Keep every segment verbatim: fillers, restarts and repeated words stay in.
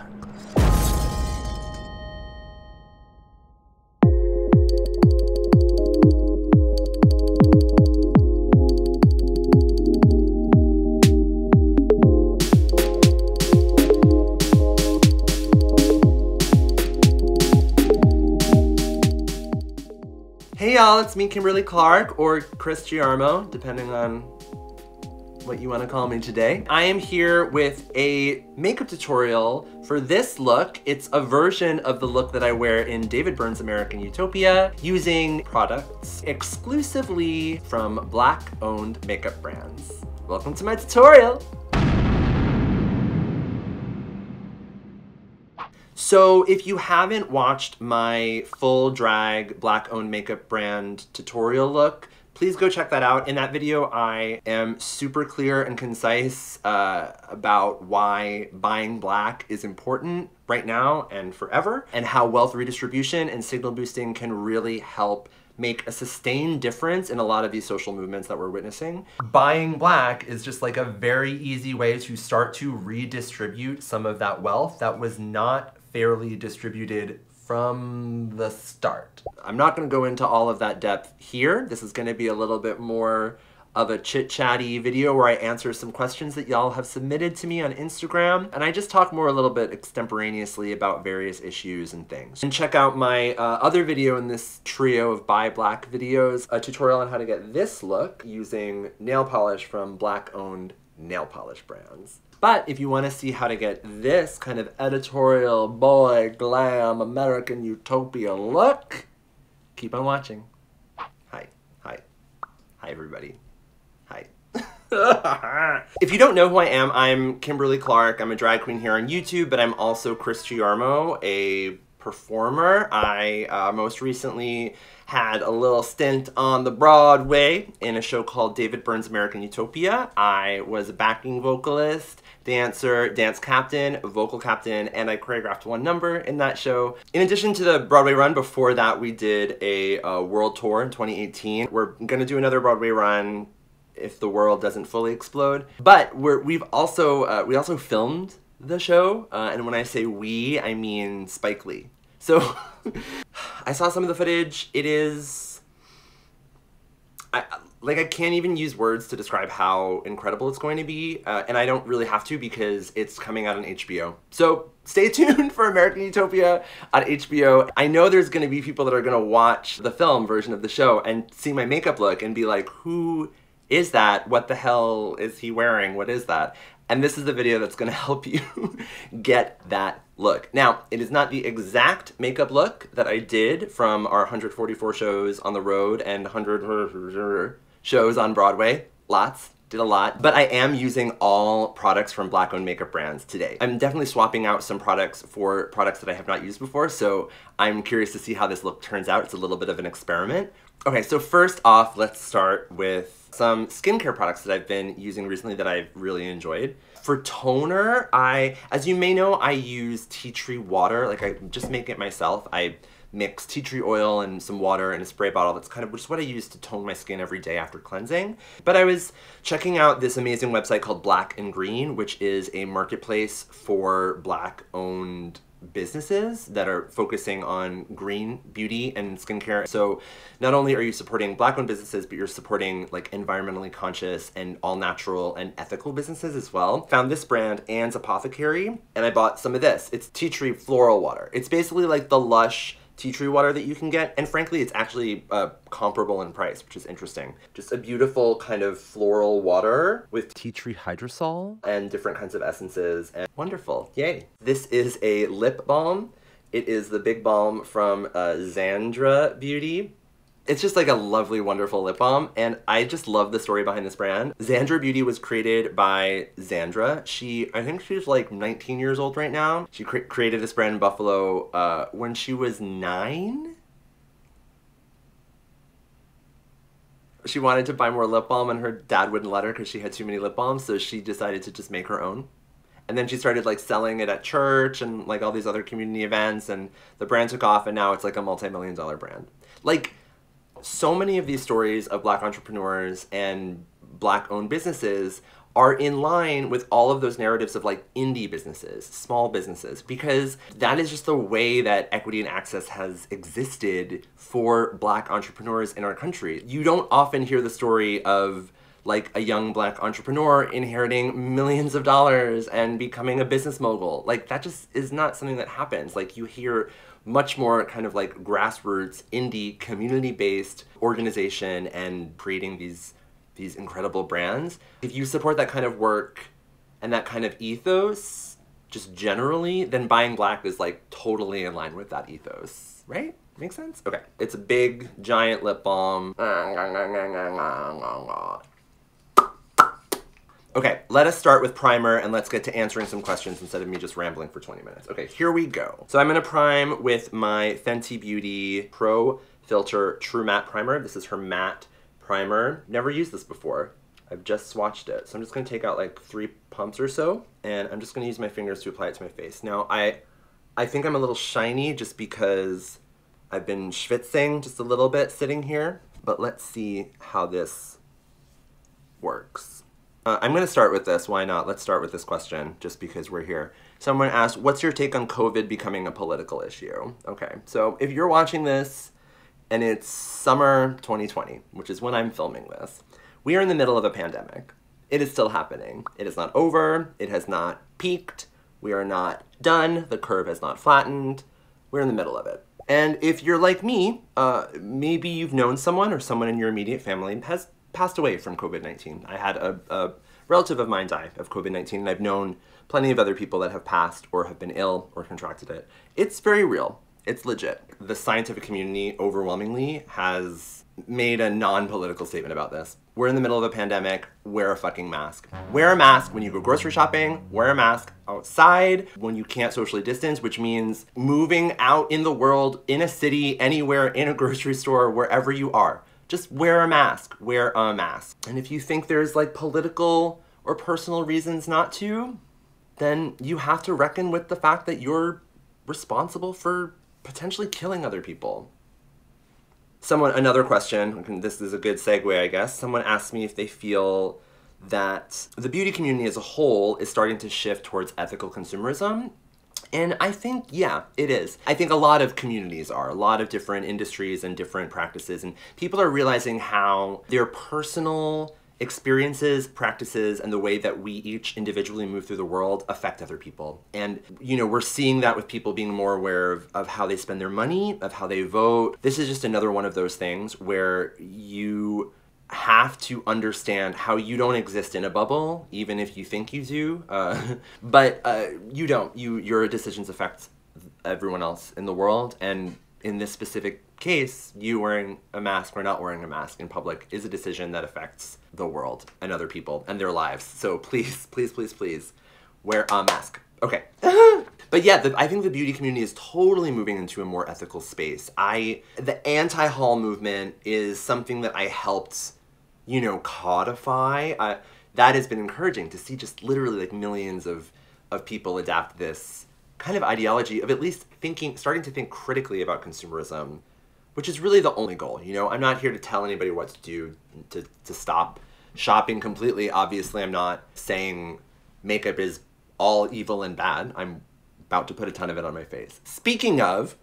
Clark. Hey y'all, it's me, Kimberly Clark, or Chris Giarmo, depending on what you want to call me today. I am here with a makeup tutorial for this look. It's a version of the look that I wear in David Byrne's American Utopia, using products exclusively from Black-owned makeup brands. Welcome to my tutorial! So if you haven't watched my full drag Black-owned makeup brand tutorial look, please go check that out. In that video, I am super clear and concise uh, about why buying Black is important right now and forever, and how wealth redistribution and signal boosting can really help make a sustained difference in a lot of these social movements that we're witnessing. Buying Black is just like a very easy way to start to redistribute some of that wealth that was not fairly distributed from the start. I'm not gonna go into all of that depth here. This is gonna be a little bit more of a chit-chatty video where I answer some questions that y'all have submitted to me on Instagram, and I just talk more a little bit extemporaneously about various issues and things. And check out my uh, other video in this trio of Buy Black videos, a tutorial on how to get this look using nail polish from Black-owned nail polish brands. But if you want to see how to get this kind of editorial, boy, glam, American Utopia look, keep on watching. Hi, hi, hi everybody, hi. If you don't know who I am, I'm Kimberly Clark. I'm a drag queen here on YouTube, but I'm also Chris Giarmo, a performer. I uh, most recently had a little stint on the Broadway in a show called David Byrne's American Utopia. I was a backing vocalist, dancer, dance captain, vocal captain, and I choreographed one number in that show. In addition to the Broadway run, before that we did a, a world tour in twenty eighteen. We're gonna do another Broadway run if the world doesn't fully explode. But we're, we've also, uh, we also filmed the show, uh, and when I say we, I mean Spike Lee. So, I saw some of the footage. It is, I, like I can't even use words to describe how incredible it's going to be, uh, and I don't really have to because it's coming out on H B O. So stay tuned for American Utopia on H B O. I know there's gonna be people that are gonna watch the film version of the show and see my makeup look and be like, who is that? What the hell is he wearing? What is that? And this is the video that's gonna help you get that look. Now, it is not the exact makeup look that I did from our one hundred forty-four shows on the road and one hundred shows on Broadway. Lots, did a lot. But I am using all products from Black-owned makeup brands today. I'm definitely swapping out some products for products that I have not used before, so I'm curious to see how this look turns out. It's a little bit of an experiment. Okay, so first off, let's start with some skincare products that I've been using recently that I've really enjoyed. For toner, I, as you may know, I use tea tree water. Like, I just make it myself. I mix tea tree oil and some water in a spray bottle. That's kind of just what I use to tone my skin every day after cleansing. But I was checking out this amazing website called Black and Green, which is a marketplace for Black-owned businesses that are focusing on green beauty and skincare. So not only are you supporting Black-owned businesses, but you're supporting like environmentally conscious and all natural and ethical businesses as well. Found this brand, Anne's Apothecary, and I bought some of this. It's tea tree floral water. It's basically like the Lush tea tree water that you can get, and frankly it's actually uh, comparable in price, which is interesting. Just a beautiful kind of floral water with tea tree hydrosol and different kinds of essences, and wonderful, yay. This is a lip balm. It is the Big Balm from uh, Zandra Beauty. It's just like a lovely, wonderful lip balm, and I just love the story behind this brand. Zandra Beauty was created by Zandra. She, I think she's like nineteen years old right now. She cre created this brand in Buffalo uh, when she was nine. She wanted to buy more lip balm, and her dad wouldn't let her because she had too many lip balms, so she decided to just make her own. And then she started like selling it at church and like all these other community events, and the brand took off, and now it's like a multi-million dollar brand. Like, so many of these stories of Black entrepreneurs and Black-owned businesses are in line with all of those narratives of like indie businesses, small businesses, because that is just the way that equity and access has existed for Black entrepreneurs in our country. You don't often hear the story of like a young Black entrepreneur inheriting millions of dollars and becoming a business mogul. Like that just is not something that happens. Like you hear much more kind of like grassroots, indie, community-based organization and creating these these incredible brands. If you support that kind of work and that kind of ethos, just generally, then buying Black is like totally in line with that ethos, right? Make sense? Okay. It's a big, giant lip balm. Okay, let us start with primer and let's get to answering some questions instead of me just rambling for twenty minutes. Okay, here we go. So I'm gonna prime with my Fenty Beauty Pro Filter True Matte Primer. This is her matte primer. Never used this before. I've just swatched it. So I'm just gonna take out like three pumps or so, and I'm just gonna use my fingers to apply it to my face. Now, I, I think I'm a little shiny just because I've been schwitzing just a little bit sitting here, but let's see how this works. Uh, I'm gonna start with this, why not? Let's start with this question, just because we're here. Someone asked, what's your take on COVID becoming a political issue? Okay, so if you're watching this, and it's summer twenty twenty, which is when I'm filming this, we are in the middle of a pandemic. It is still happening. It is not over, it has not peaked, we are not done, the curve has not flattened, we're in the middle of it. And if you're like me, uh, maybe you've known someone or someone in your immediate family has passed away from COVID nineteen. I had a, a relative of mine die of COVID nineteen, and I've known plenty of other people that have passed or have been ill or contracted it. It's very real. It's legit. The scientific community overwhelmingly has made a non-political statement about this. We're in the middle of a pandemic. Wear a fucking mask. Wear a mask when you go grocery shopping. Wear a mask outside when you can't socially distance, which means moving out in the world, in a city, anywhere, in a grocery store, wherever you are. Just wear a mask, wear a mask. And if you think there's like political or personal reasons not to, then you have to reckon with the fact that you're responsible for potentially killing other people. Someone, another question, this is a good segue, I guess. Someone asked me if they feel that the beauty community as a whole is starting to shift towards ethical consumerism. And I think, yeah, it is. I think a lot of communities are, a lot of different industries and different practices, and people are realizing how their personal experiences, practices, and the way that we each individually move through the world affect other people. And, you know, we're seeing that with people being more aware of, of how they spend their money, of how they vote. This is just another one of those things where you have to understand how you don't exist in a bubble, even if you think you do, uh, but uh, you don't. You, your decisions affect everyone else in the world, and in this specific case, you wearing a mask or not wearing a mask in public is a decision that affects the world and other people and their lives. So please, please, please, please, wear a mask. Okay. But yeah, the, I think the beauty community is totally moving into a more ethical space. I, the anti-haul movement is something that I helped you know, codify. Uh, that has been encouraging to see just literally like millions of, of people adapt this kind of ideology of at least thinking, starting to think critically about consumerism, which is really the only goal. You know, I'm not here to tell anybody what to do to, to stop shopping completely. Obviously, I'm not saying makeup is all evil and bad. I'm about to put a ton of it on my face. Speaking of,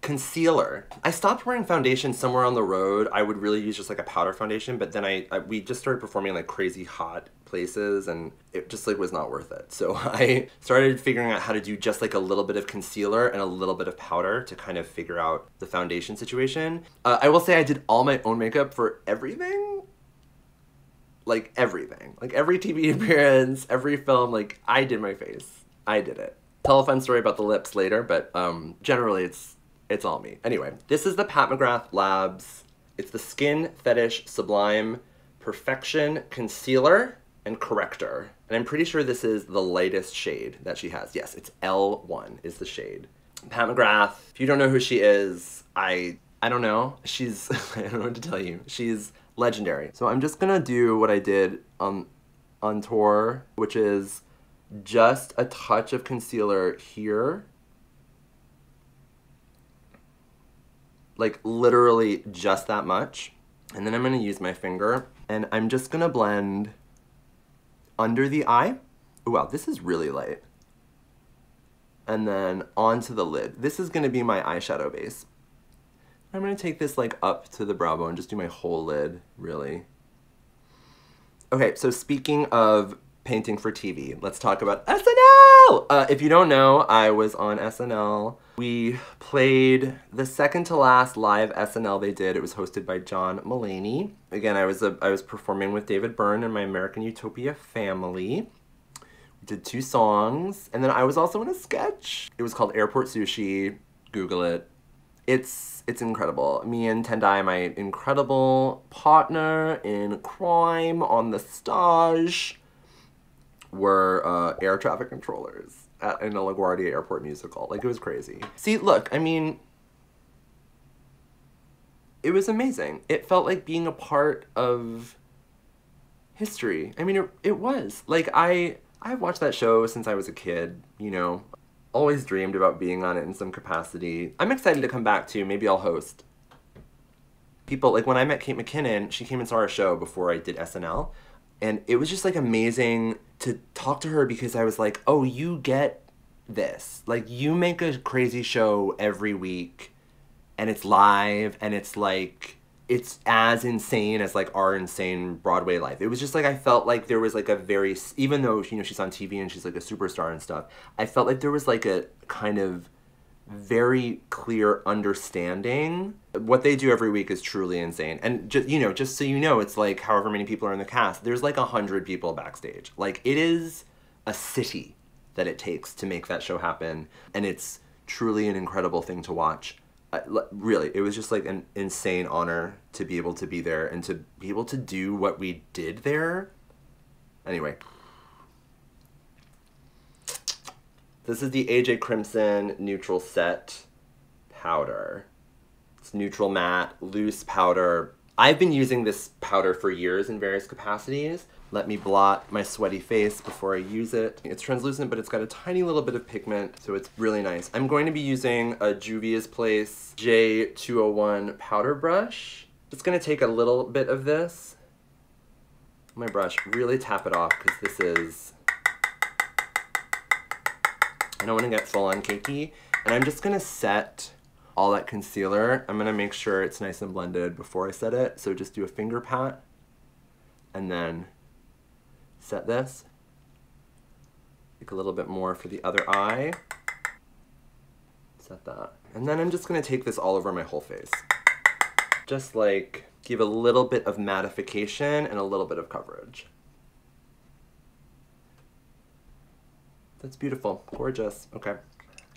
concealer. I stopped wearing foundation somewhere on the road. I would really use just like a powder foundation, but then I, I we just started performing like crazy hot places and it just like was not worth it. So I started figuring out how to do just like a little bit of concealer and a little bit of powder to kind of figure out the foundation situation. Uh, I will say I did all my own makeup for everything. Like everything. Like every T V appearance, every film, like I did my face. I did it. Tell a fun story about the lips later, but um, generally it's It's all me. Anyway, this is the Pat McGrath Labs. It's the Skin Fetish Sublime Perfection Concealer and Corrector. And I'm pretty sure this is the lightest shade that she has. Yes, it's L one is the shade. Pat McGrath, if you don't know who she is, I, I don't know. She's, I don't know what to tell you. She's legendary. So I'm just gonna do what I did on, on tour, which is just a touch of concealer here. Like literally just that much. And then I'm gonna use my finger and I'm just gonna blend under the eye. Ooh, wow, this is really light. And then onto the lid. This is gonna be my eyeshadow base. I'm gonna take this like up to the brow bone, just do my whole lid, really. Okay, so speaking of painting for T V, let's talk about S N L! Uh, if you don't know, I was on S N L. We played the second to last live S N L they did. It was hosted by John Mulaney. Again, I was, a, I was performing with David Byrne and my American Utopia family. We did two songs, and then I was also in a sketch. It was called Airport Sushi. Google it. It's it's incredible. Me and Tendai, my incredible partner in crime on the stage, were uh, air traffic controllers at in a LaGuardia airport musical. Like, it was crazy. See, look, I mean, it was amazing. It felt like being a part of history. I mean, it, it was. Like, I, I've watched that show since I was a kid, you know. Always dreamed about being on it in some capacity. I'm excited to come back too. Maybe I'll host. People, like when I met Kate McKinnon, she came and saw our show before I did S N L. And it was just like amazing to talk to her because I was like, oh, you get this. Like you make a crazy show every week and it's live and it's like, it's as insane as like our insane Broadway life. It was just like, I felt like there was like a very, even though, you know, she's on T V and she's like a superstar and stuff, I felt like there was like a kind of very clear understanding. What they do every week is truly insane. And just, you know, just so you know, it's like however many people are in the cast, there's like a hundred people backstage. Like it is a city that it takes to make that show happen. And it's truly an incredible thing to watch. Uh, really, it was just like an insane honor to be able to be there and to be able to do what we did there. Anyway. This is the A J Crimson Neutral Set Powder. It's neutral matte, loose powder. I've been using this powder for years in various capacities. Let me blot my sweaty face before I use it. It's translucent, but it's got a tiny little bit of pigment, so it's really nice. I'm going to be using a Juvia's Place J two oh one powder brush. Just gonna take a little bit of this. My brush, really tap it off, because this is, I don't wanna get full on cakey. And I'm just gonna set all that concealer. I'm gonna make sure it's nice and blended before I set it. So just do a finger pat, and then set this, take a little bit more for the other eye, set that. And then I'm just gonna take this all over my whole face. Just like give a little bit of mattification and a little bit of coverage. That's beautiful, gorgeous, okay.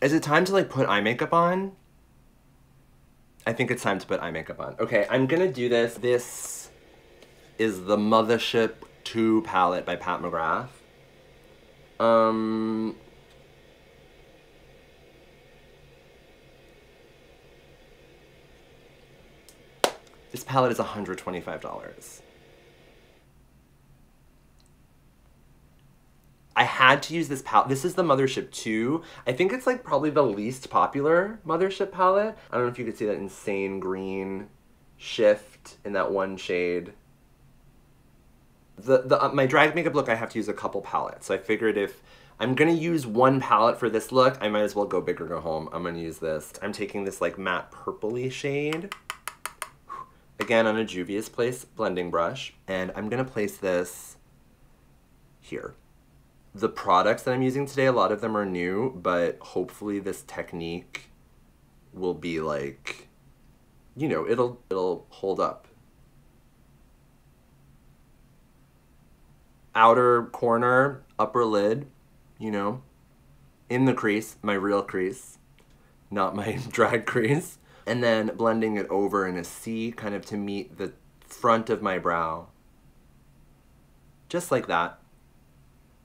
Is it time to like put eye makeup on? I think it's time to put eye makeup on. Okay, I'm gonna do this. This is the Mothership two palette by Pat McGrath. Um, this palette is one hundred twenty-five dollars. I had to use this palette. This is the Mothership two. I think it's like probably the least popular Mothership palette. I don't know if you could see that insane green shift in that one shade. The, the, uh, my drag makeup look, I have to use a couple palettes. So I figured if I'm gonna use one palette for this look, I might as well go big or go home. I'm gonna use this. I'm taking this like matte purpley shade, again on a Juvia's Place blending brush, and I'm gonna place this here. The products that I'm using today, a lot of them are new, but hopefully this technique will be like, you know, it'll it'll hold up. Outer corner, upper lid, you know, in the crease, my real crease, not my drag crease, and then blending it over in a C kind of to meet the front of my brow. Just like that.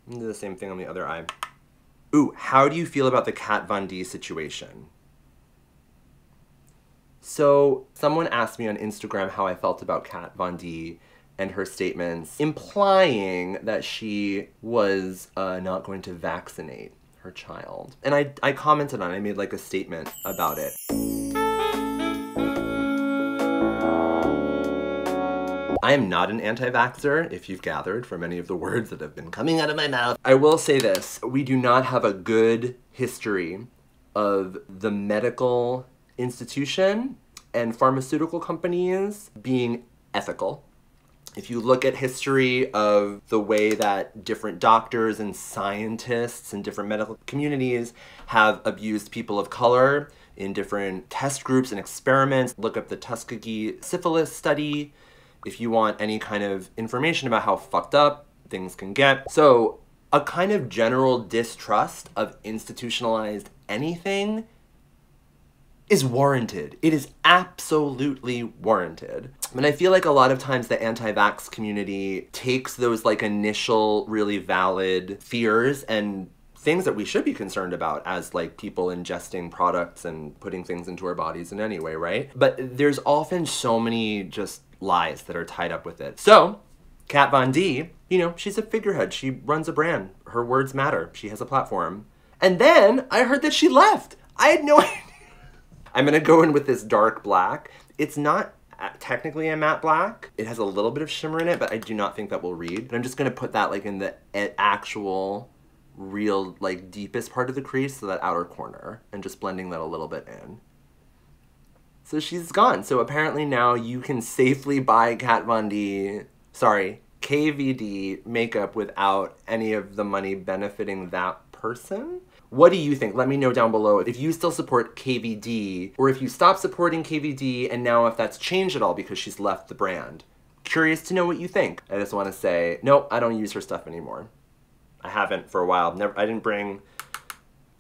I'm gonna do the same thing on the other eye. Ooh, how do you feel about the Kat Von D situation? So someone asked me on Instagram how I felt about Kat Von D and her statements implying that she was uh, not going to vaccinate her child. And I, I commented on it, I made like a statement about it. I I am not an anti-vaxxer, if you've gathered from any of the words that have been coming out of my mouth. I will say this, we do not have a good history of the medical institution and pharmaceutical companies being ethical. If you look at history of the way that different doctors and scientists and different medical communities have abused people of color in different test groups and experiments, look up the Tuskegee syphilis study if you want any kind of information about how fucked up things can get. So a kind of general distrust of institutionalized anything is warranted. It is absolutely warranted. And I feel like a lot of times the anti-vax community takes those like initial really valid fears and things that we should be concerned about as like people ingesting products and putting things into our bodies in any way, right? But there's often so many just lies that are tied up with it. So Kat Von D, you know, she's a figurehead. She runs a brand. Her words matter. She has a platform. And then I heard that she left. I had no idea. I'm gonna go in with this dark black. It's not technically a matte black. It has a little bit of shimmer in it, but I do not think that will read. And I'm just gonna put that like in the actual real like deepest part of the crease, so that outer corner, and just blending that a little bit in. So she's gone. So apparently now you can safely buy Kat Von D, sorry, K V D makeup without any of the money benefiting that person. What do you think? Let me know down below if you still support K V D, or if you stopped supporting K V D and now if that's changed at all because she's left the brand. Curious to know what you think. I just want to say, nope, I don't use her stuff anymore. I haven't for a while. Never. I didn't bring,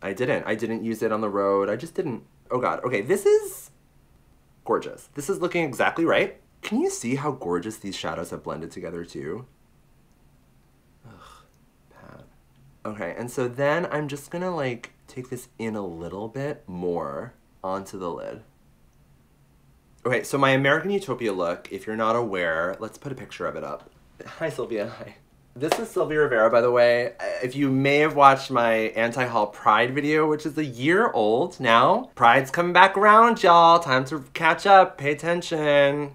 I didn't. I didn't use it on the road. I just didn't. Oh God. Okay, this is gorgeous. This is looking exactly right. Can you see how gorgeous these shadows have blended together too? Okay, and so then I'm just gonna like take this in a little bit more onto the lid. Okay, so my American Utopia look, if you're not aware, let's put a picture of it up. Hi, Sylvia. Hi. This is Sylvia Rivera, by the way. If you may have watched my anti-haul Pride video, which is a year old now. Pride's coming back around, y'all. Time to catch up, pay attention,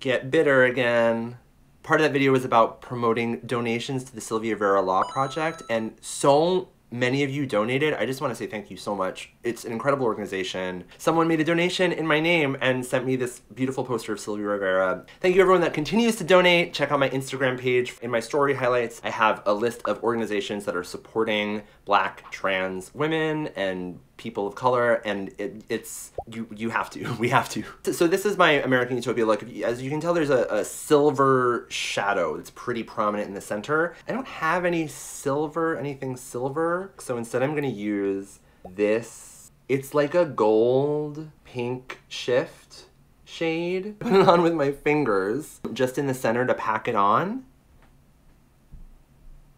get bitter again. Part of that video was about promoting donations to the Sylvia Rivera Law Project, and so many of you donated. I just want to say thank you so much. It's an incredible organization. Someone made a donation in my name and sent me this beautiful poster of Sylvia Rivera. Thank you everyone that continues to donate. Check out my Instagram page. In my story highlights, I have a list of organizations that are supporting Black trans women and people of color, and it, it's, you you have to, we have to. So this is my American Utopia look. As you can tell, there's a, a silver shadow that's pretty prominent in the center. I don't have any silver, anything silver. So instead I'm gonna use this. It's like a gold pink shift shade. Put it on with my fingers, just in the center to pack it on.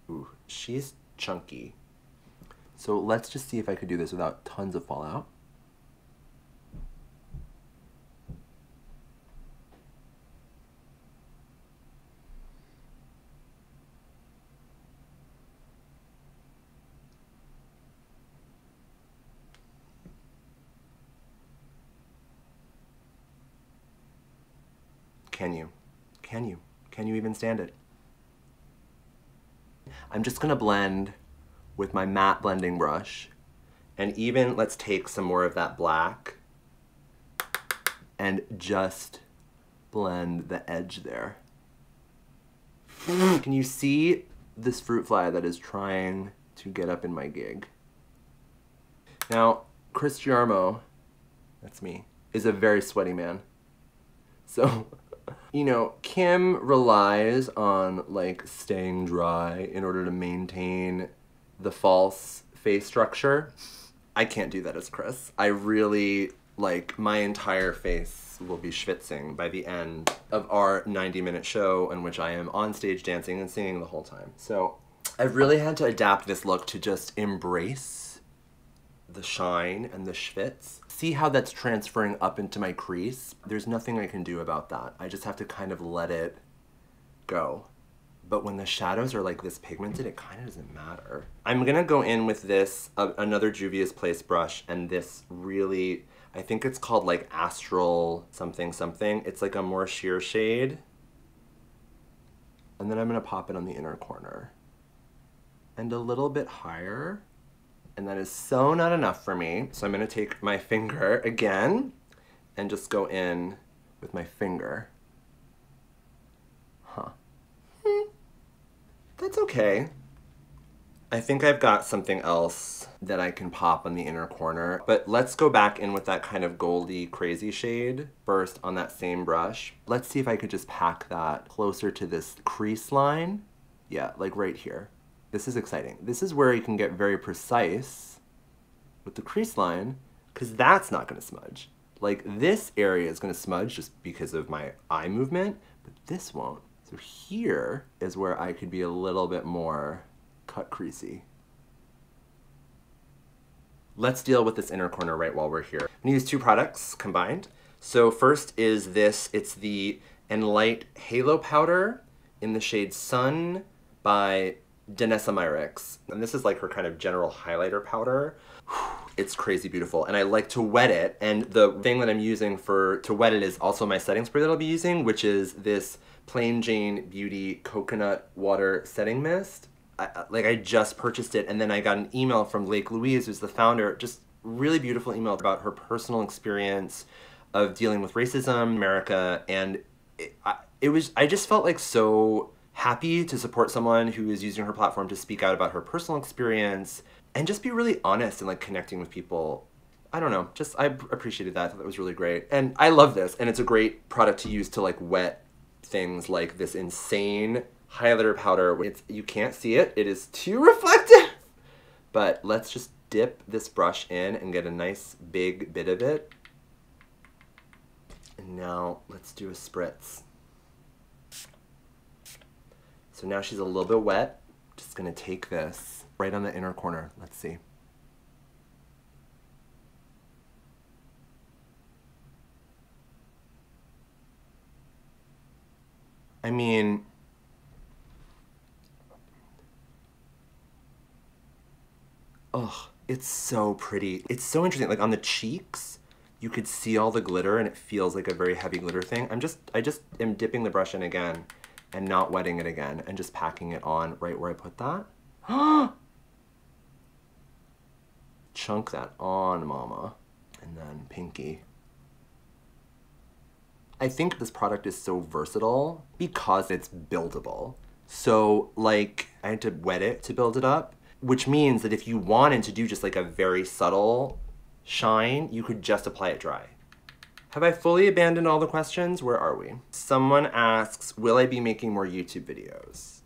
Ooh, she's chunky. So let's just see if I could do this without tons of fallout. Can you? Can you? Can you even stand it? I'm just gonna blend with my matte blending brush. And even, let's take some more of that black and just blend the edge there. Can you see this fruit fly that is trying to get up in my gig? Now, Chris Giarmo, that's me, is a very sweaty man. So, you know, Kim relies on like staying dry in order to maintain the false face structure. I can't do that as Chris. I really, like, my entire face will be schwitzing by the end of our ninety minute show in which I am on stage dancing and singing the whole time. So I've really had to adapt this look to just embrace the shine and the schwitz. See how that's transferring up into my crease? There's nothing I can do about that. I just have to kind of let it go. But when the shadows are like this pigmented, it kind of doesn't matter. I'm gonna go in with this, uh, another Juvia's Place brush, and this really, I think it's called like Astral something something. It's like a more sheer shade. And then I'm gonna pop it on the inner corner. And a little bit higher. And that is so not enough for me. So I'm gonna take my finger again and just go in with my finger. Huh. Hmm. That's okay. I think I've got something else that I can pop on the inner corner, but let's go back in with that kind of goldy crazy shade first on that same brush. Let's see if I could just pack that closer to this crease line. Yeah, like right here. This is exciting. This is where you can get very precise with the crease line, because that's not gonna smudge. Like this area is gonna smudge just because of my eye movement, but this won't. So here is where I could be a little bit more cut creasy. Let's deal with this inner corner right while we're here. I'm gonna use two products combined. So first is this, it's the Enlite Halo Powder in the shade Sun by Danessa Myricks. And this is like her kind of general highlighter powder. It's crazy beautiful, and I like to wet it, and the thing that I'm using for to wet it is also my setting spray that I'll be using, which is this Plain Jane Beauty Coconut Water Setting Mist. I, like I just purchased it, and then I got an email from Lake Louise, who's the founder, just really beautiful email about her personal experience of dealing with racism in America, and it, I, it was, I just felt like so happy to support someone who is using her platform to speak out about her personal experience and just be really honest and like connecting with people. I don't know, just I appreciated that. I thought that was really great, and I love this, and it's a great product to use to like wet things like this insane highlighter powder. It's, you can't see it, it is too reflective, but let's just dip this brush in and get a nice big bit of it. And now let's do a spritz. So now she's a little bit wet. Just gonna take this right on the inner corner. Let's see. I mean, oh, it's so pretty. It's so interesting. Like on the cheeks, you could see all the glitter and it feels like a very heavy glitter thing. I'm just, I just am dipping the brush in again and not wetting it again and just packing it on right where I put that. Chunk that on, mama. And then pinky. I think this product is so versatile because it's buildable. So like I had to wet it to build it up, which means that if you wanted to do just like a very subtle shine, you could just apply it dry. Have I fully abandoned all the questions? Where are we? Someone asks, will I be making more YouTube videos?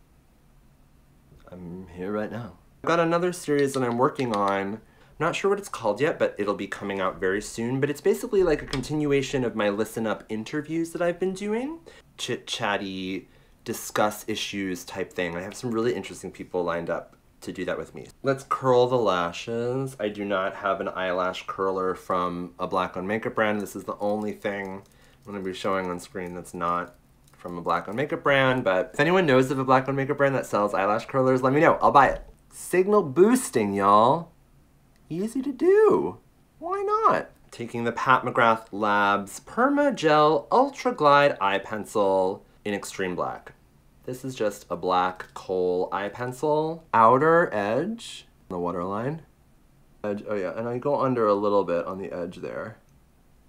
I'm here right now. I've got another series that I'm working on. I'm not sure what it's called yet, but it'll be coming out very soon. But it's basically like a continuation of my listen up interviews that I've been doing. Chit-chatty, discuss issues type thing. I have some really interesting people lined up to do that with me. Let's curl the lashes. I do not have an eyelash curler from a black-owned makeup brand. This is the only thing I'm gonna be showing on screen that's not from a black-owned makeup brand, but if anyone knows of a black-owned makeup brand that sells eyelash curlers, let me know, I'll buy it. Signal boosting, y'all. Easy to do, why not? Taking the Pat McGrath Labs Perma Gel Ultra Glide Eye Pencil in Extreme Black. This is just a black coal eye pencil. Outer edge, the waterline. Edge, oh yeah, and I go under a little bit on the edge there.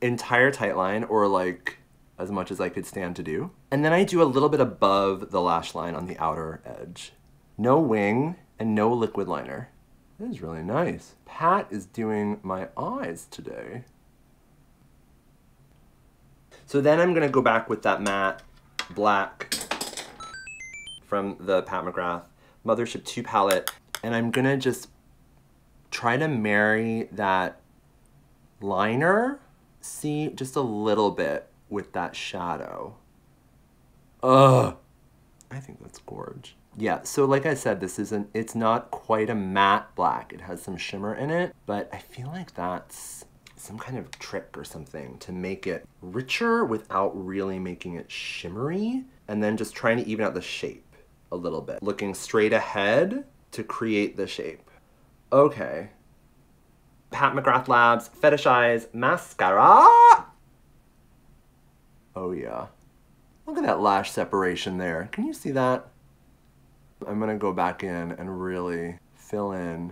Entire tight line, or like as much as I could stand to do. And then I do a little bit above the lash line on the outer edge. No wing and no liquid liner. This is really nice. Pat is doing my eyes today. So then I'm gonna go back with that matte black from the Pat McGrath Mothership two palette. And I'm gonna just try to marry that liner, see, just a little bit with that shadow. Ugh, I think that's gorge. Yeah, so like I said, this isn't, it's not quite a matte black. It has some shimmer in it, but I feel like that's some kind of trick or something to make it richer without really making it shimmery. And then just trying to even out the shape a little bit. Looking straight ahead to create the shape. Okay. Pat McGrath Labs Fetishize Mascara. Oh yeah. Look at that lash separation there. Can you see that? I'm gonna go back in and really fill in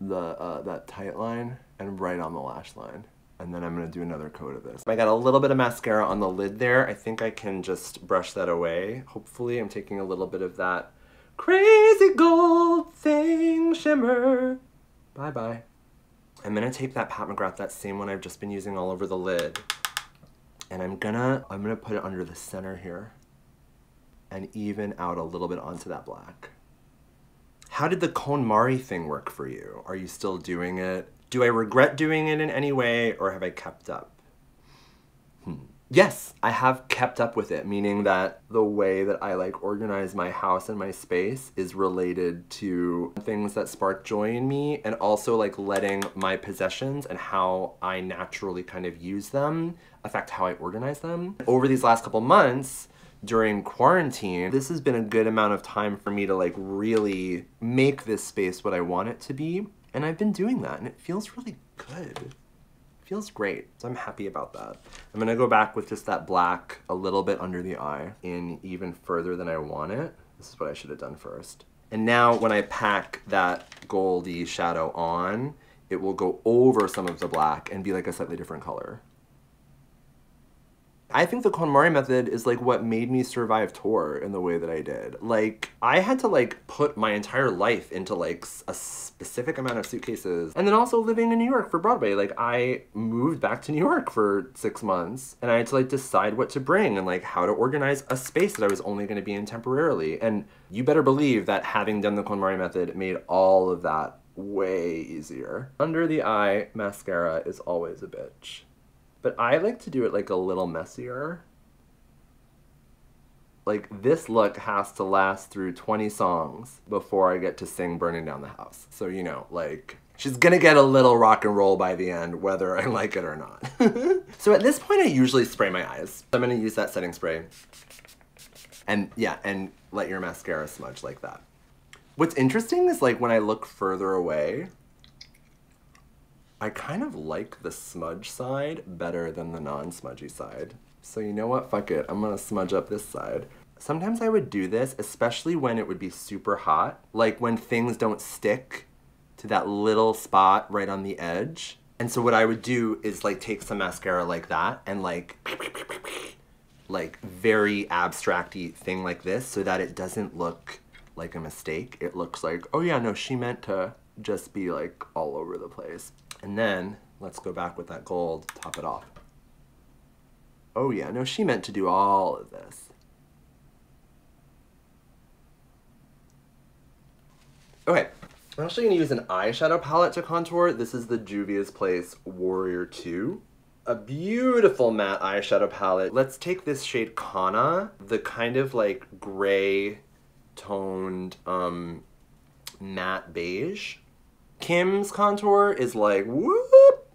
the uh, that tight line and right on the lash line. And then I'm gonna do another coat of this. I got a little bit of mascara on the lid there. I think I can just brush that away. Hopefully I'm taking a little bit of that crazy gold thing shimmer. Bye-bye. I'm gonna take that Pat McGrath, that same one I've just been using all over the lid. And I'm gonna, I'm gonna put it under the center here and even out a little bit onto that black. How did the KonMari thing work for you? Are you still doing it? Do I regret doing it in any way, or have I kept up? Hmm. Yes, I have kept up with it, meaning that the way that I like organize my house and my space is related to things that spark joy in me, and also like letting my possessions and how I naturally kind of use them affect how I organize them. Over these last couple months, during quarantine, this has been a good amount of time for me to like really make this space what I want it to be. And I've been doing that, and it feels really good. It feels great, so I'm happy about that. I'm gonna go back with just that black a little bit under the eye in even further than I want it. This is what I should have done first. And now when I pack that goldy shadow on, it will go over some of the black and be like a slightly different color. I think the KonMari method is like what made me survive tour in the way that I did. Like, I had to like put my entire life into like a specific amount of suitcases. And then also living in New York for Broadway. Like, I moved back to New York for six months and I had to like decide what to bring and like how to organize a space that I was only gonna be in temporarily. And you better believe that having done the KonMari method made all of that way easier. Under the eye, mascara is always a bitch. But I like to do it like a little messier. Like, this look has to last through twenty songs before I get to sing Burning Down the House. So, you know, like, she's gonna get a little rock and roll by the end, whether I like it or not. So at this point, I usually spray my eyes. I'm gonna use that setting spray. And yeah, and let your mascara smudge like that. What's interesting is like when I look further away, I kind of like the smudge side better than the non-smudgy side. So you know what? Fuck it. I'm gonna smudge up this side. Sometimes I would do this, especially when it would be super hot. Like when things don't stick to that little spot right on the edge. And so what I would do is like take some mascara like that and like, like very abstract-y thing like this so that it doesn't look like a mistake. It looks like, oh yeah, no, she meant to just be like all over the place. And then let's go back with that gold, top it off. Oh yeah, no, she meant to do all of this. Okay, I'm actually gonna use an eyeshadow palette to contour. This is the Juvia's Place Warrior two. A beautiful matte eyeshadow palette. Let's take this shade Kana, the kind of like gray toned um, matte beige. Kim's contour is like, whoop!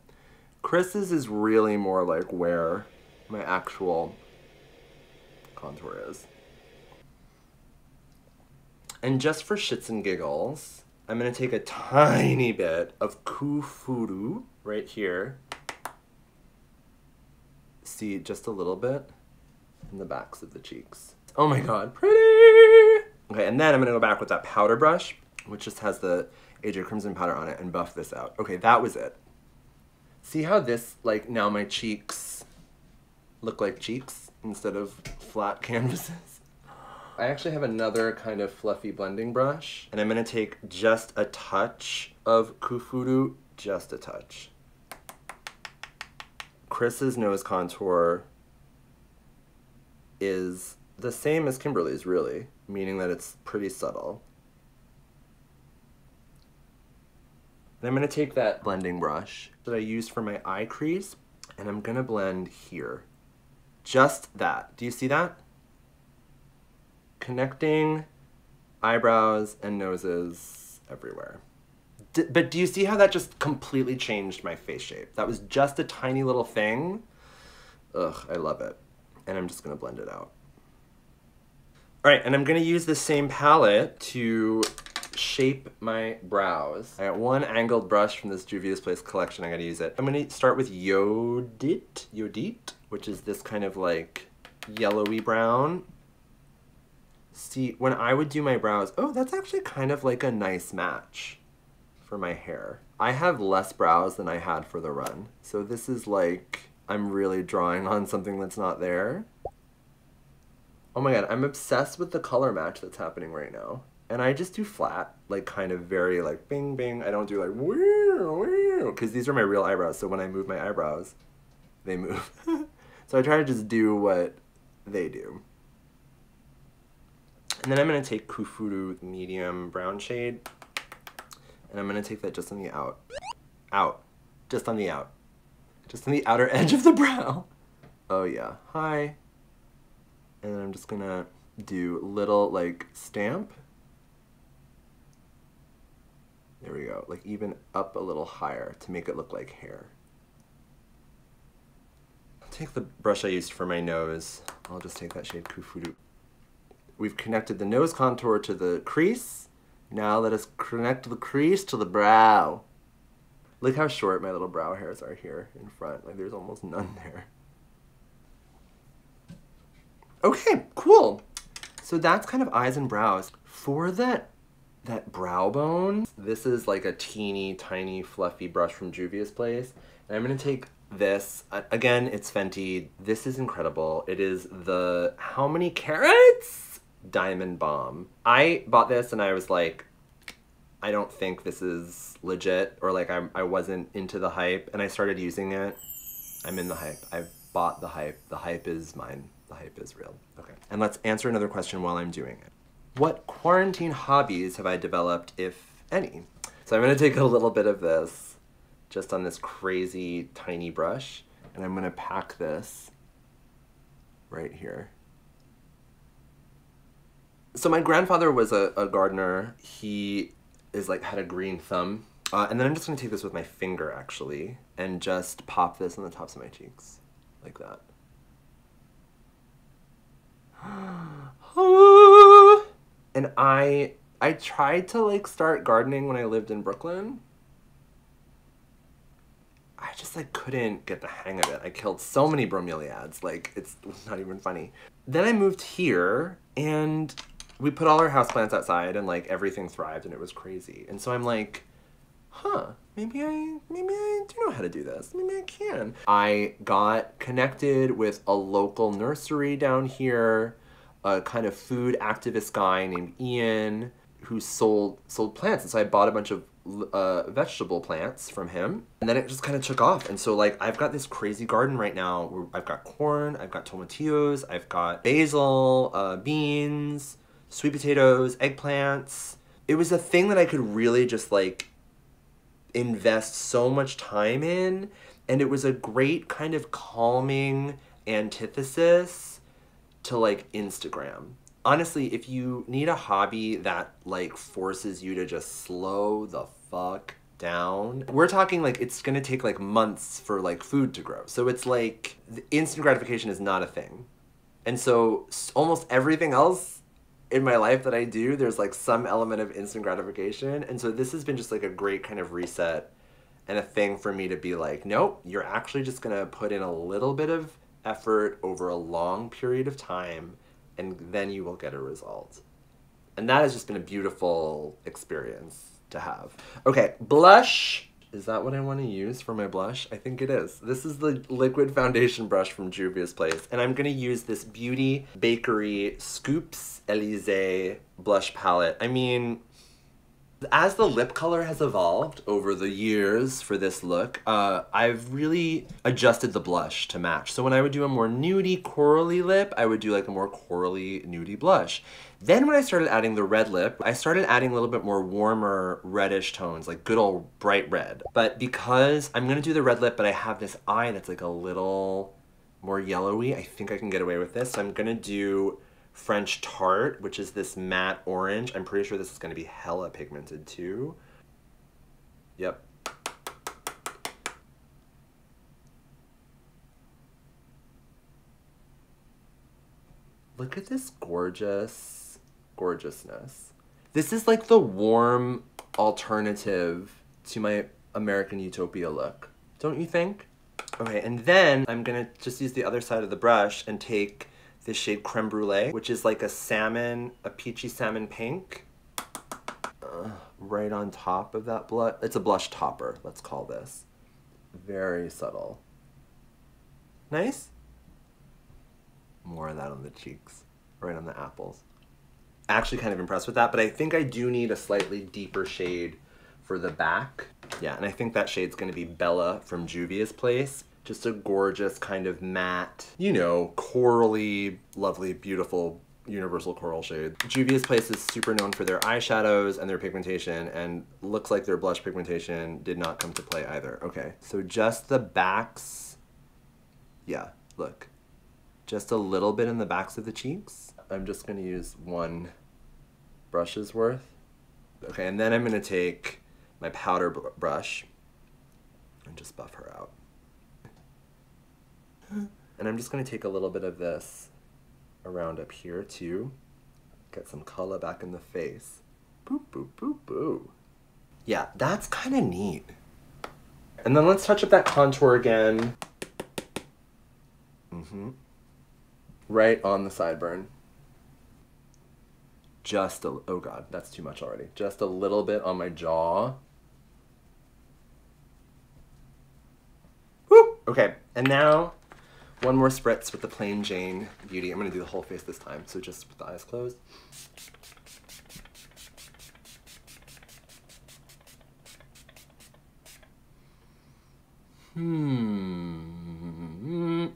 Chris's is really more like where my actual contour is. And just for shits and giggles, I'm gonna take a tiny bit of Kufuru right here. See, just a little bit in the backs of the cheeks. Oh my God, pretty! Okay, and then I'm gonna go back with that powder brush, which just has the A J Crimson powder on it and buff this out. Okay, that was it. See how this, like, now my cheeks look like cheeks instead of flat canvases? I actually have another kind of fluffy blending brush, and I'm gonna take just a touch of Kufuru, just a touch. Chris's nose contour is the same as Kimberly's, really, meaning that it's pretty subtle. And I'm gonna take that blending brush that I used for my eye crease, and I'm gonna blend here. Just that. Do you see that? Connecting eyebrows and noses everywhere. D- but do you see how that just completely changed my face shape? That was just a tiny little thing. Ugh, I love it. And I'm just gonna blend it out. All right, and I'm gonna use the same palette to shape my brows. I got one angled brush from this Juvia's Place collection. I gotta use it. I'm gonna start with Yodit, Yodit, which is this kind of like yellowy brown. See, when I would do my brows, oh, that's actually kind of like a nice match for my hair. I have less brows than I had for the run. So this is like, I'm really drawing on something that's not there. Oh my God, I'm obsessed with the color match that's happening right now. And I just do flat, like kind of very like bing, bing. I don't do like, woo, woo, because these are my real eyebrows. So when I move my eyebrows, they move. So I try to just do what they do. And then I'm gonna take Kufuru medium brown shade, and I'm gonna take that just on the out, out, just on the out, just on the outer edge of the brow. Oh yeah, hi. And then I'm just gonna do little like stamp. There we go, like even up a little higher to make it look like hair. I'll take the brush I used for my nose. I'll just take that shade Kufuru. We've connected the nose contour to the crease. Now let us connect the crease to the brow. Look how short my little brow hairs are here in front. Like there's almost none there. Okay, cool. So that's kind of eyes and brows. For that, that brow bone, this is like a teeny tiny fluffy brush from Juvia's Place. And I'm gonna take this, again, it's Fenty. This is incredible. It is the, how many carats? Diamond Bomb. I bought this and I was like, I don't think this is legit, or like I, I wasn't into the hype, and I started using it. I'm in the hype. I've bought the hype. The hype is mine. The hype is real. Okay. And let's answer another question while I'm doing it. What quarantine hobbies have I developed, if any? So I'm going to take a little bit of this just on this crazy tiny brush, and I'm going to pack this right here. So my grandfather was a, a gardener. He is like had a green thumb. Uh, and then I'm just gonna take this with my finger actually and just pop this on the tops of my cheeks like that. And I, I tried to like start gardening when I lived in Brooklyn. I just like couldn't get the hang of it. I killed so many bromeliads, like it's not even funny. Then I moved here and we put all our houseplants outside and like everything thrived and it was crazy. And so I'm like, huh, maybe I, maybe I do know how to do this. Maybe I can. I got connected with a local nursery down here, a kind of food activist guy named Ian who sold, sold plants. And so I bought a bunch of uh, vegetable plants from him. And then it just kind of took off. And so like, I've got this crazy garden right now where I've got corn, I've got tomatillos, I've got basil, uh, beans, sweet potatoes, eggplants. It was a thing that I could really just like invest so much time in. And it was a great kind of calming antithesis to like Instagram. Honestly, if you need a hobby that like forces you to just slow the fuck down, we're talking like it's gonna take like months for like food to grow. So it's like the instant gratification is not a thing. And so almost everything else in my life that I do, there's like some element of instant gratification. And so this has been just like a great kind of reset and a thing for me to be like, nope, you're actually just gonna put in a little bit of effort over a long period of time and then you will get a result. And that has just been a beautiful experience to have. Okay, blush. Is that what I wanna use for my blush? I think it is. This is the liquid foundation brush from Juvia's Place. And I'm gonna use this Beauty Bakery Scoops Elise blush palette. I mean, as the lip color has evolved over the years for this look, uh, I've really adjusted the blush to match. So when I would do a more nudie, corally lip, I would do like a more corally, nudie blush. Then when I started adding the red lip, I started adding a little bit more warmer reddish tones, like good old bright red. But because I'm gonna do the red lip, but I have this eye that's like a little more yellowy, I think I can get away with this. So I'm gonna do French Tart, which is this matte orange. I'm pretty sure this is gonna be hella pigmented too. Yep. Look at this gorgeous gorgeousness. This is like the warm alternative to my American Utopia look, don't you think? Okay, and then I'm gonna just use the other side of the brush and take the shade Creme Brulee, which is like a salmon, a peachy salmon pink. Uh, right on top of that blush. It's a blush topper, let's call this. Very subtle. Nice. More of that on the cheeks, right on the apples. Actually kind of impressed with that, but I think I do need a slightly deeper shade for the back. Yeah, and I think that shade's gonna be Bella from Juvia's Place. Just a gorgeous kind of matte, you know, corally, lovely, beautiful, universal coral shade. Juvia's Place is super known for their eyeshadows and their pigmentation, and looks like their blush pigmentation did not come to play either. Okay, so just the backs, yeah, look. Just a little bit in the backs of the cheeks. I'm just gonna use one brush's worth. Okay, and then I'm gonna take my powder br brush and just buff her out. And I'm just gonna take a little bit of this around up here too. Get some color back in the face. Boop, boop, boop, boo. Yeah, that's kinda neat. And then let's touch up that contour again. Mm-hmm. Right on the sideburn. Just a, oh God, that's too much already. Just a little bit on my jaw. Woo! Okay, and now one more spritz with the Plain Jane Beauty. I'm gonna do the whole face this time, so just with the eyes closed. Hmm.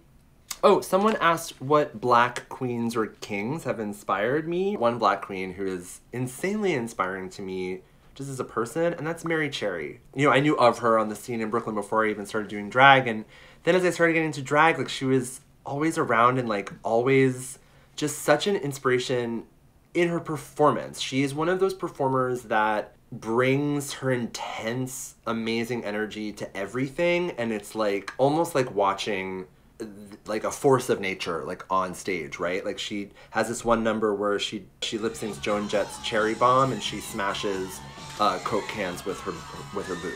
Oh, someone asked what Black queens or kings have inspired me. One Black queen who is insanely inspiring to me just as a person, and that's Merrie Cherry. You know, I knew of her on the scene in Brooklyn before I even started doing drag, and then as I started getting into drag, like, she was always around and, like, always just such an inspiration in her performance. She is one of those performers that brings her intense, amazing energy to everything, and it's, like, almost like watching like a force of nature, like, on stage, right? Like, she has this one number where she she lip syncs Joan Jett's Cherry Bomb, and she smashes uh, Coke cans with her with her boob.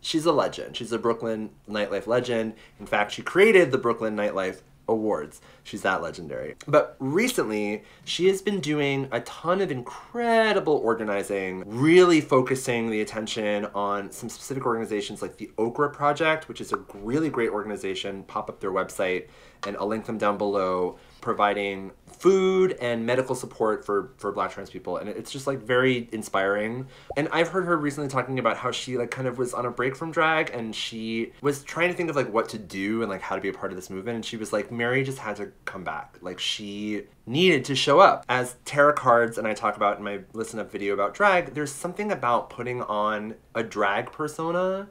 She's a legend. She's a Brooklyn nightlife legend. In fact, she created the Brooklyn Nightlife Awards. She's that legendary. But recently, she has been doing a ton of incredible organizing, really focusing the attention on some specific organizations like the Okra Project, which is a really great organization. Pop up their website and I'll link them down below, providing food and medical support for, for Black trans people. And it's just, like, very inspiring. And I've heard her recently talking about how she, like, kind of was on a break from drag, and she was trying to think of, like, what to do and, like, how to be a part of this movement. And she was like, Merrie just had to come back. Like, she needed to show up. As tarot cards and I talk about in my Listen Up video about drag, there's something about putting on a drag persona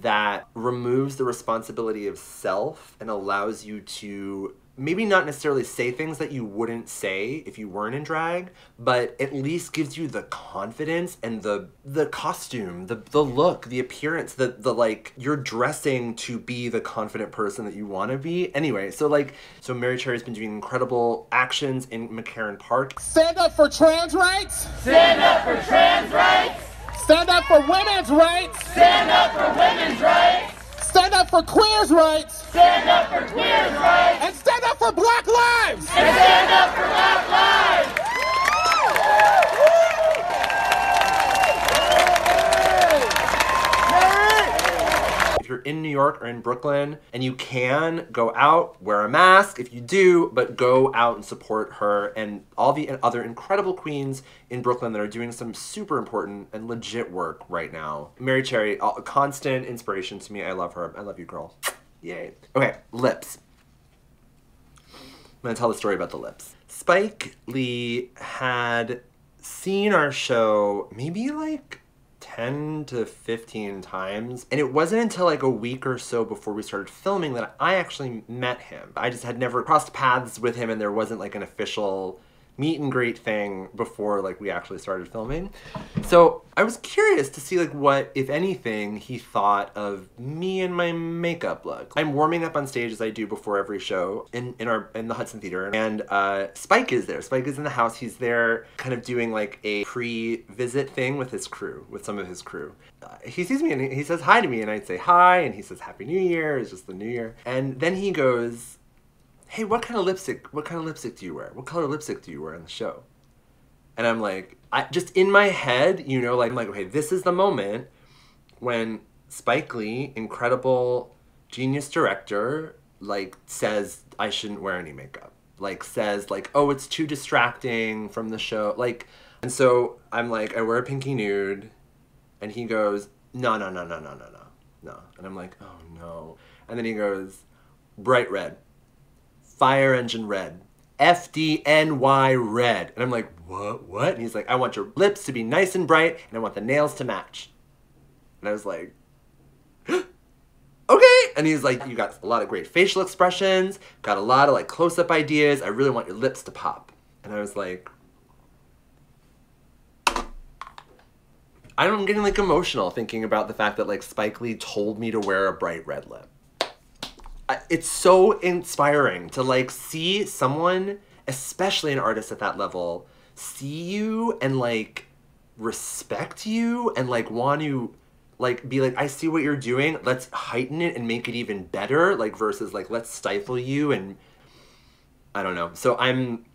that removes the responsibility of self and allows you to maybe not necessarily say things that you wouldn't say if you weren't in drag, but at least gives you the confidence and the the costume, the the look, the appearance, the the like, you're dressing to be the confident person that you want to be. Anyway, so like, so Merrie Cherry's been doing incredible actions in McCarran Park. Stand up for trans rights! Stand up for trans rights! Stand up for women's rights! Stand up for women's rights! Stand up for queers' rights! Stand up for queers' rights! And stand up for Black lives! And stand up for Black lives! If you're in New York or in Brooklyn and you can, go out, wear a mask if you do, but go out and support her and all the other incredible queens in Brooklyn that are doing some super important and legit work right now. Merrie Cherry, a constant inspiration to me. I love her. I love you, girl. Yay. Okay, lips. I'm gonna tell the story about the lips. Spike Lee had seen our show maybe like ten to fifteen times, and it wasn't until like a week or so before we started filming that I actually met him. I just had never crossed paths with him, and there wasn't like an official meet and greet thing before like we actually started filming. So I was curious to see like what, if anything, he thought of me and my makeup look. I'm warming up on stage as I do before every show in, in our in the Hudson Theater, and uh, Spike is there. Spike is in the house. He's there kind of doing like a pre-visit thing with his crew, with some of his crew. Uh, he sees me and he says hi to me, and I'd say hi, and he says Happy New Year. It's just the New Year. And then he goes, hey, what kind of lipstick, what kind of lipstick do you wear? What color lipstick do you wear on the show? And I'm like, I, just in my head, you know, like, I'm like, okay, this is the moment when Spike Lee, incredible genius director, like, says I shouldn't wear any makeup. Like, says, like, oh, it's too distracting from the show. Like, and so I'm like, I wear a pinky nude, and he goes, no, no, no, no, no, no, no, no. And I'm like, oh, no. And then he goes, bright red, fire engine red, F D N Y red. And I'm like, what, what? And he's like, I want your lips to be nice and bright, and I want the nails to match. And I was like, okay. And he's like, you got a lot of great facial expressions, got a lot of like close-up ideas. I really want your lips to pop. And I was like, I don't, I'm getting like emotional thinking about the fact that like Spike Lee told me to wear a bright red lip. I, it's so inspiring to like see someone, especially an artist at that level, see you and like respect you and like want to like be like, I see what you're doing, let's heighten it and make it even better, like versus like let's stifle you. And I don't know. So I'm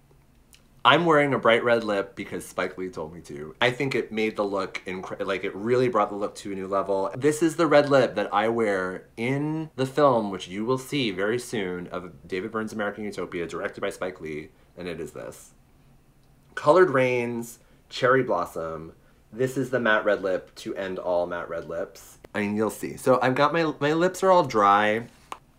I'm wearing a bright red lip because Spike Lee told me to. I think it made the look, inc like it really brought the look to a new level. This is the red lip that I wear in the film, which you will see very soon, of David Byrne's American Utopia, directed by Spike Lee, and it is this. Colored Rains, Cherry Blossom. This is the matte red lip to end all matte red lips. I mean, you'll see. So I've got my, my lips are all dry.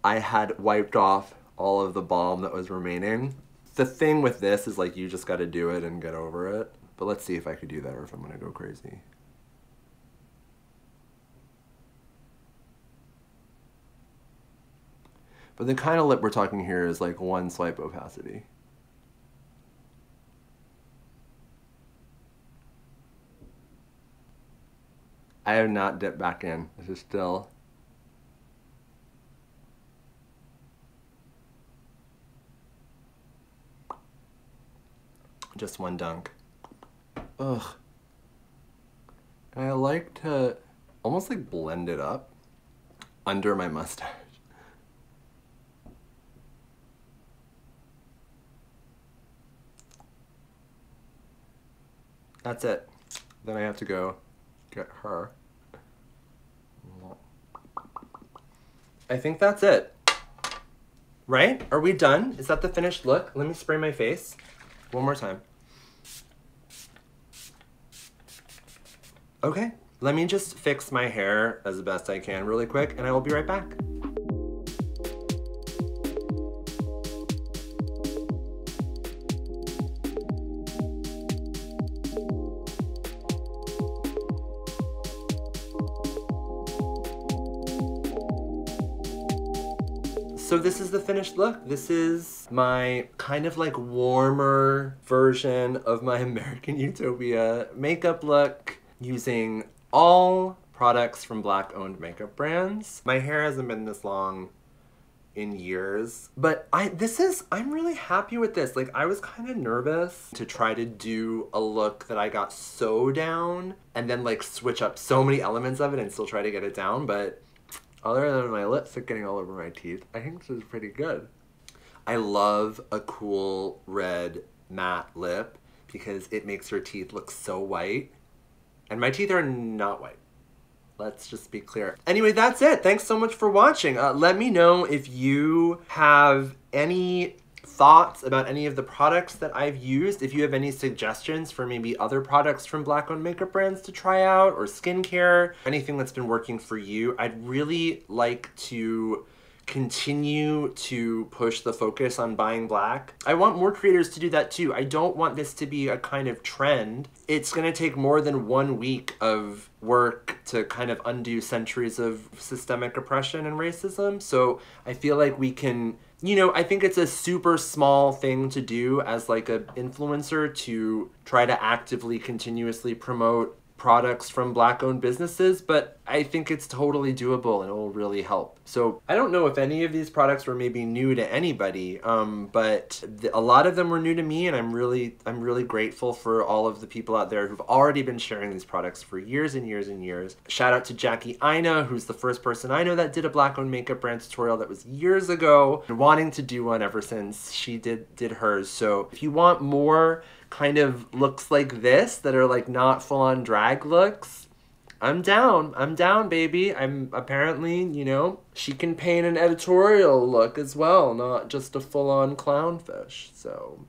I had wiped off all of the balm that was remaining. The thing with this is like you just got to do it and get over it. But let's see if I could do that or if I'm going to go crazy. But the kind of lip we're talking here is like one swipe opacity. I have not dipped back in. This is still... just one dunk. Ugh. And I like to almost like blend it up under my mustache. That's it. Then I have to go get her. I think that's it. Right? Are we done? Is that the finished look? Let me spray my face one more time. Okay, let me just fix my hair as best I can really quick and I will be right back. So this is the finished look. This is my kind of like warmer version of my American Utopia makeup look, using all products from Black-owned makeup brands. My hair hasn't been this long in years, but I this is, I'm really happy with this. Like, I was kind of nervous to try to do a look that I got so down and then like switch up so many elements of it and still try to get it down, but other than my lipstick getting all over my teeth, I think this is pretty good. I love a cool red matte lip because it makes your teeth look so white. And my teeth are not white. Let's just be clear. Anyway, that's it. Thanks so much for watching. Uh, let me know if you have any thoughts about any of the products that I've used, if you have any suggestions for maybe other products from Black-owned makeup brands to try out, or skincare, anything that's been working for you. I'd really like to continue to push the focus on buying Black. I want more creators to do that too. I don't want this to be a kind of trend. It's gonna take more than one week of work to kind of undo centuries of systemic oppression and racism. So I feel like we can, you know, I think it's a super small thing to do as like an influencer to try to actively, continuously promote products from Black-owned businesses, but I think it's totally doable and it will really help. So I don't know if any of these products were maybe new to anybody, um, but th- a lot of them were new to me, and I'm really, I'm really grateful for all of the people out there who've already been sharing these products for years and years and years. Shout out to Jackie Ina, who's the first person I know that did a Black-owned makeup brand tutorial that was years ago, and wanting to do one ever since she did did hers. So if you want more kind of looks like this that are like not full-on drag looks, I'm down. I'm down, baby. I'm apparently, you know, she can paint an editorial look as well, not just a full-on clownfish. So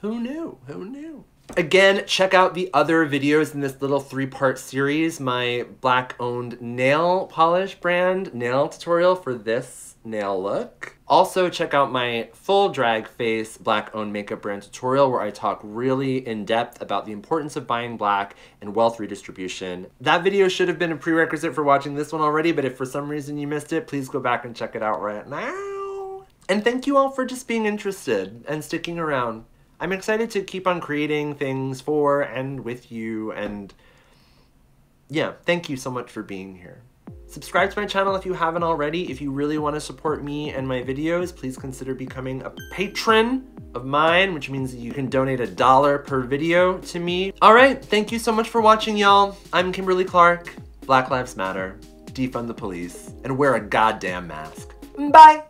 who knew? Who knew? Again, check out the other videos in this little three-part series. My Black-owned nail polish brand nail tutorial for this nail look. Also, check out my full drag face Black-owned makeup brand tutorial where I talk really in-depth about the importance of buying Black and wealth redistribution. That video should have been a prerequisite for watching this one already, but if for some reason you missed it, please go back and check it out right now. And thank you all for just being interested and sticking around. I'm excited to keep on creating things for and with you, and yeah, thank you so much for being here. Subscribe to my channel if you haven't already. If you really want to support me and my videos, please consider becoming a patron of mine, which means you can donate a dollar per video to me. All right, thank you so much for watching, y'all. I'm Kimberly Clark. Black Lives Matter. Defund the police. And wear a goddamn mask. Bye.